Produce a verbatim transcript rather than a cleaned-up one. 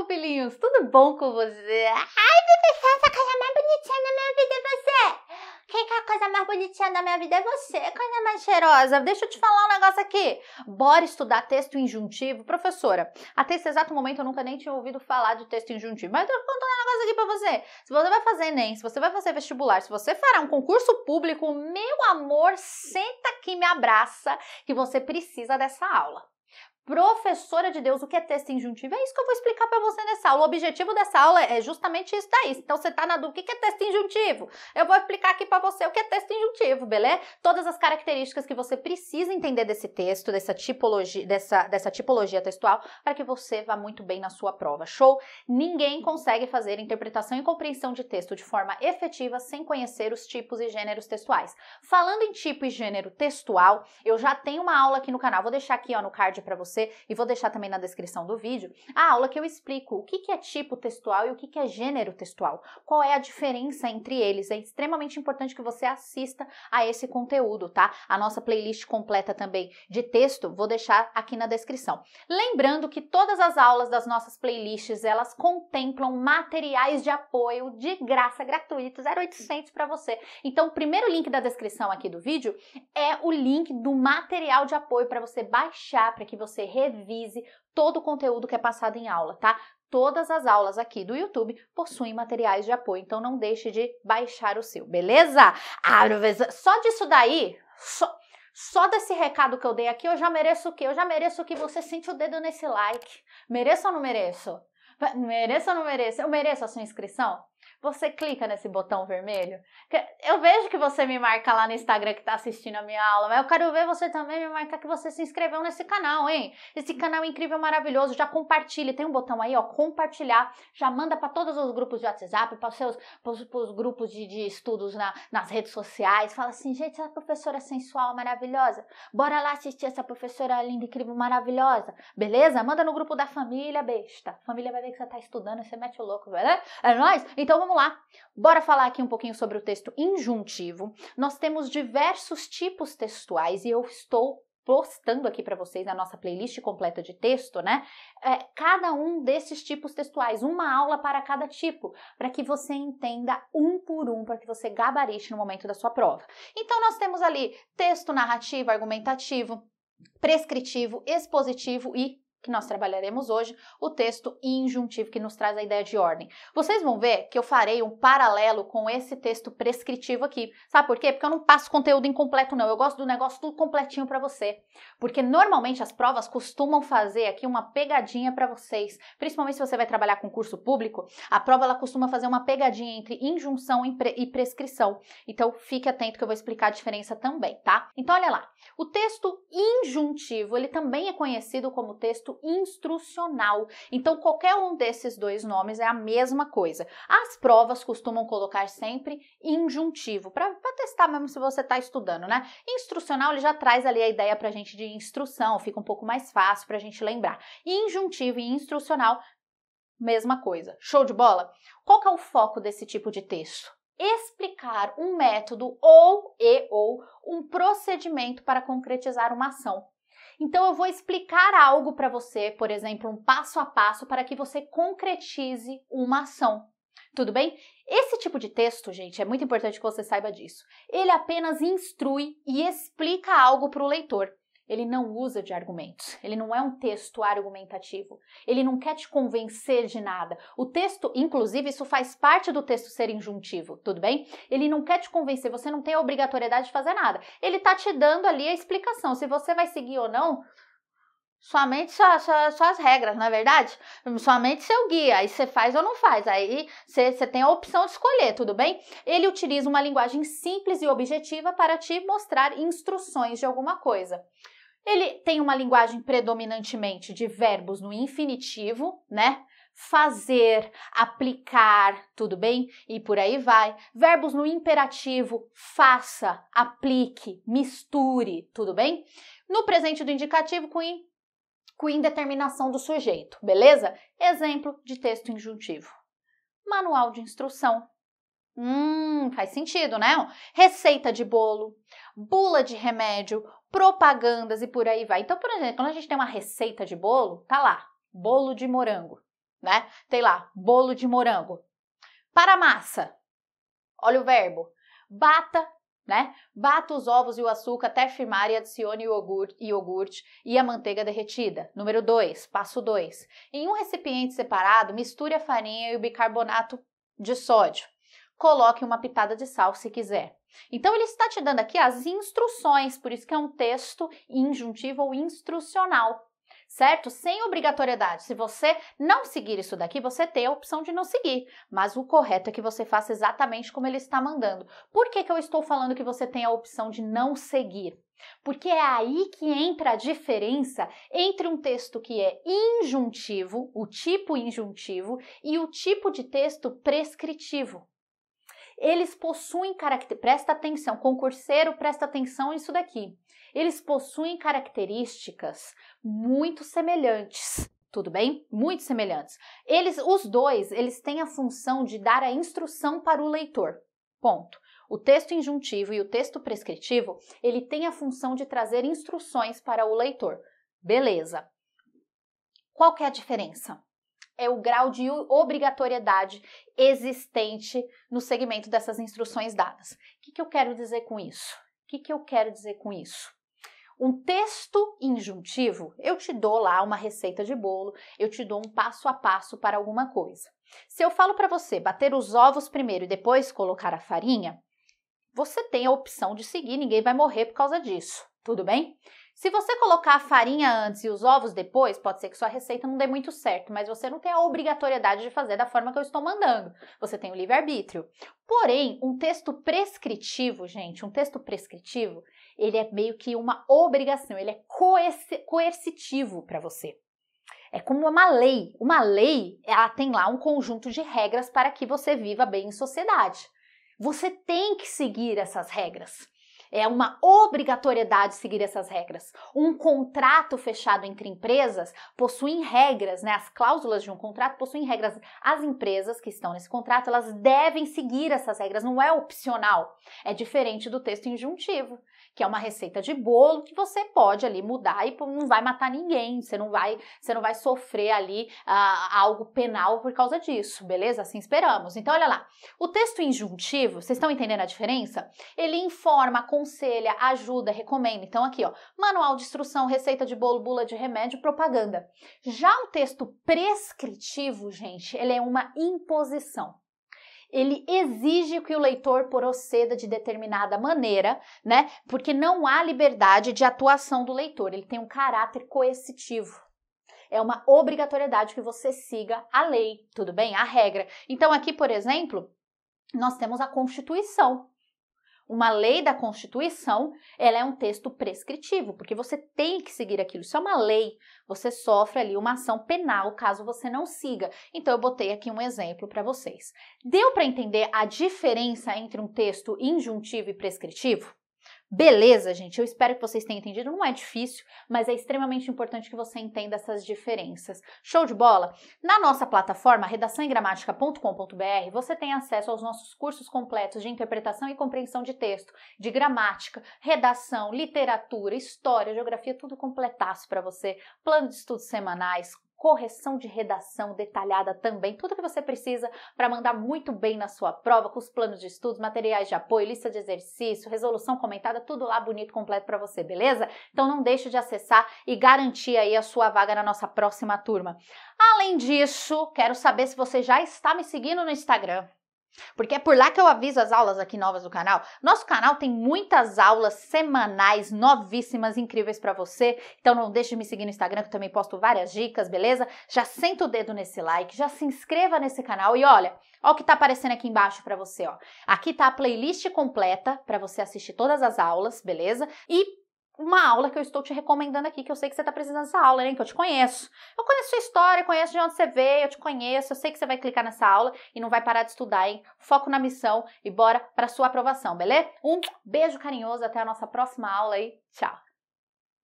pupilinhos! Tudo bom com você? Ai, professor, essa coisa mais bonitinha da minha vida é você! Quem que é a coisa mais bonitinha da minha vida é você, coisa mais cheirosa. Deixa eu te falar um negócio aqui. Bora estudar texto injuntivo? Professora, até esse exato momento eu nunca nem tinha ouvido falar de texto injuntivo. Mas eu tô contando um negócio aqui pra você. Se você vai fazer Enem, se você vai fazer vestibular, se você fará um concurso público, meu amor, senta aqui, me abraça, que você precisa dessa aula. Professora de Deus, o que é texto injuntivo? É isso que eu vou explicar para você nessa aula. O objetivo dessa aula é justamente isso daí. Então, você tá na dúvida, o que é texto injuntivo? Eu vou explicar aqui para você o que é texto injuntivo, beleza? Todas as características que você precisa entender desse texto, dessa tipologia, dessa, dessa tipologia textual, para que você vá muito bem na sua prova, show? Ninguém consegue fazer interpretação e compreensão de texto de forma efetiva sem conhecer os tipos e gêneros textuais. Falando em tipo e gênero textual, eu já tenho uma aula aqui no canal, vou deixar aqui ó, no card para você, e vou deixar também na descrição do vídeo a aula que eu explico o que é tipo textual e o que é gênero textual, qual é a diferença entre eles. É extremamente importante que você assista a esse conteúdo, tá? A nossa playlist completa também de texto, vou deixar aqui na descrição. Lembrando que todas as aulas das nossas playlists, elas contemplam materiais de apoio de graça, gratuito, zero oitocentos para você. Então, o primeiro link da descrição aqui do vídeo é o link do material de apoio para você baixar, para que você revise todo o conteúdo que é passado em aula, tá? Todas as aulas aqui do YouTube possuem materiais de apoio, então não deixe de baixar o seu, beleza? Ah, só disso daí, só, só desse recado que eu dei aqui, eu já mereço o quê? Eu já mereço que você sente o dedo nesse like. Mereço ou não mereço? Mereço ou não mereço? Eu mereço a sua inscrição? Você clica nesse botão vermelho. Eu vejo que você me marca lá no Instagram que tá assistindo a minha aula, mas eu quero ver você também me marcar que você se inscreveu nesse canal, hein? Esse canal é incrível, maravilhoso. Já compartilhe. Tem um botão aí, ó, compartilhar. Já manda para todos os grupos de WhatsApp, para os seus pros, pros grupos de, de estudos na, nas redes sociais. Fala assim, gente, essa professora sensual, maravilhosa. Bora lá assistir essa professora linda, incrível, maravilhosa. Beleza? Manda no grupo da família, besta. A família vai ver que você tá estudando, você mete o louco, velho. É nóis? Então, vamos lá, bora falar aqui um pouquinho sobre o texto injuntivo. Nós temos diversos tipos textuais e eu estou postando aqui para vocês a nossa playlist completa de texto, né? É, cada um desses tipos textuais, uma aula para cada tipo, para que você entenda um por um, para que você gabarite no momento da sua prova. Então, nós temos ali texto narrativo, argumentativo, prescritivo, expositivo e que nós trabalharemos hoje, o texto injuntivo, que nos traz a ideia de ordem. Vocês vão ver que eu farei um paralelo com esse texto prescritivo aqui. Sabe por quê? Porque eu não passo conteúdo incompleto, não. Eu gosto do negócio tudo completinho para você. Porque normalmente as provas costumam fazer aqui uma pegadinha para vocês. Principalmente se você vai trabalhar com curso público, a prova ela costuma fazer uma pegadinha entre injunção e prescrição. Então, fique atento que eu vou explicar a diferença também, tá? Então, olha lá. O texto injuntivo, ele também é conhecido como texto instrucional. Então, qualquer um desses dois nomes é a mesma coisa. As provas costumam colocar sempre injuntivo, para testar mesmo se você está estudando, né? Instrucional, ele já traz ali a ideia pra gente de instrução, fica um pouco mais fácil pra gente lembrar. Injuntivo e instrucional, mesma coisa. Show de bola? Qual que é o foco desse tipo de texto? Explicar um método ou e ou um procedimento para concretizar uma ação. Então, eu vou explicar algo para você, por exemplo, um passo a passo para que você concretize uma ação. Tudo bem? Esse tipo de texto, gente, é muito importante que você saiba disso. Ele apenas instrui e explica algo para o leitor. Ele não usa de argumentos, ele não é um texto argumentativo, ele não quer te convencer de nada. O texto, inclusive, isso faz parte do texto ser injuntivo, tudo bem? Ele não quer te convencer, você não tem a obrigatoriedade de fazer nada. Ele tá te dando ali a explicação, se você vai seguir ou não, somente sua, sua, suas regras, não é verdade? Somente seu guia, aí você faz ou não faz, aí você, você tem a opção de escolher, tudo bem? Ele utiliza uma linguagem simples e objetiva para te mostrar instruções de alguma coisa. Ele tem uma linguagem predominantemente de verbos no infinitivo, né? Fazer, aplicar, tudo bem? E por aí vai. Verbos no imperativo, faça, aplique, misture, tudo bem? No presente do indicativo, com in, com indeterminação do sujeito, beleza? Exemplo de texto injuntivo. Manual de instrução. Hum, faz sentido, né? Receita de bolo, bula de remédio, propagandas e por aí vai. Então, por exemplo, quando a gente tem uma receita de bolo, tá lá, bolo de morango. né? Tem lá, bolo de morango. Para a massa, olha o verbo, bata, né? Bata os ovos e o açúcar até firmar e adicione o iogurte, iogurte e a manteiga derretida. Número dois, passo dois. Em um recipiente separado, misture a farinha e o bicarbonato de sódio. Coloque uma pitada de sal se quiser. Então ele está te dando aqui as instruções, por isso que é um texto injuntivo ou instrucional, certo? Sem obrigatoriedade. Se você não seguir isso daqui, você tem a opção de não seguir, mas o correto é que você faça exatamente como ele está mandando. Por que que eu estou falando que você tem a opção de não seguir? Porque é aí que entra a diferença entre um texto que é injuntivo, o tipo injuntivo, e o tipo de texto prescritivo. Eles possuem características, presta atenção, concurseiro, presta atenção nisso daqui. Eles possuem características muito semelhantes, tudo bem? Muito semelhantes. Eles, os dois, eles têm a função de dar a instrução para o leitor, ponto. O texto injuntivo e o texto prescritivo, ele tem a função de trazer instruções para o leitor, beleza. Qual que é a diferença? É o grau de obrigatoriedade existente no segmento dessas instruções dadas. O que que eu quero dizer com isso? O que que eu quero dizer com isso? Um texto injuntivo, eu te dou lá uma receita de bolo, eu te dou um passo a passo para alguma coisa. Se eu falo para você bater os ovos primeiro e depois colocar a farinha, você tem a opção de seguir, ninguém vai morrer por causa disso, tudo bem? Se você colocar a farinha antes e os ovos depois, pode ser que sua receita não dê muito certo, mas você não tem a obrigatoriedade de fazer da forma que eu estou mandando. Você tem o livre-arbítrio. Porém, um texto prescritivo, gente, um texto prescritivo, ele é meio que uma obrigação, ele é coercitivo para você. É como uma lei. Uma lei, ela tem lá um conjunto de regras para que você viva bem em sociedade. Você tem que seguir essas regras. É uma obrigatoriedade seguir essas regras. Um contrato fechado entre empresas possui regras, né? As cláusulas de um contrato possuem regras. As empresas que estão nesse contrato, elas devem seguir essas regras, não é opcional. É diferente do texto injuntivo, que é uma receita de bolo que você pode ali mudar e não vai matar ninguém, você não vai, você não vai sofrer ali ah, algo penal por causa disso, beleza? Assim esperamos. Então olha lá, o texto injuntivo, vocês estão entendendo a diferença? Ele informa, aconselha, ajuda, recomenda. Então aqui ó, manual de instrução, receita de bolo, bula de remédio, propaganda. Já o texto prescritivo, gente, ele é uma imposição. Ele exige que o leitor proceda de determinada maneira, né? Porque não há liberdade de atuação do leitor, ele tem um caráter coercitivo. É uma obrigatoriedade que você siga a lei, tudo bem? A regra. Então aqui, por exemplo, nós temos a Constituição. Uma lei da Constituição, ela é um texto prescritivo, porque você tem que seguir aquilo. Isso é uma lei, você sofre ali uma ação penal caso você não siga. Então eu botei aqui um exemplo para vocês. Deu para entender a diferença entre um texto injuntivo e prescritivo? Beleza, gente, eu espero que vocês tenham entendido, não é difícil, mas é extremamente importante que você entenda essas diferenças. Show de bola? Na nossa plataforma, redação e gramática ponto com ponto br, você tem acesso aos nossos cursos completos de interpretação e compreensão de texto, de gramática, redação, literatura, história, geografia, tudo completaço para você, plano de estudos semanais, correção de redação detalhada também, tudo que você precisa para mandar muito bem na sua prova, com os planos de estudos, materiais de apoio, lista de exercício, resolução comentada, tudo lá bonito, completo para você, beleza? Então não deixe de acessar e garantir aí a sua vaga na nossa próxima turma. Além disso, quero saber se você já está me seguindo no Instagram. Porque é por lá que eu aviso as aulas aqui novas do canal. Nosso canal tem muitas aulas semanais, novíssimas, incríveis pra você. Então não deixe de me seguir no Instagram, que eu também posto várias dicas, beleza? Já senta o dedo nesse like, já se inscreva nesse canal e olha, olha o que tá aparecendo aqui embaixo pra você, ó. Aqui tá a playlist completa pra você assistir todas as aulas, beleza? E uma aula que eu estou te recomendando aqui, que eu sei que você está precisando dessa aula, né? Que eu te conheço. Eu conheço sua história, conheço de onde você veio, eu te conheço, eu sei que você vai clicar nessa aula e não vai parar de estudar, hein? Foco na missão e bora para sua aprovação, beleza? Um beijo carinhoso, até a nossa próxima aula e tchau!